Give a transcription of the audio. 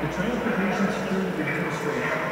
The transportation security demonstration.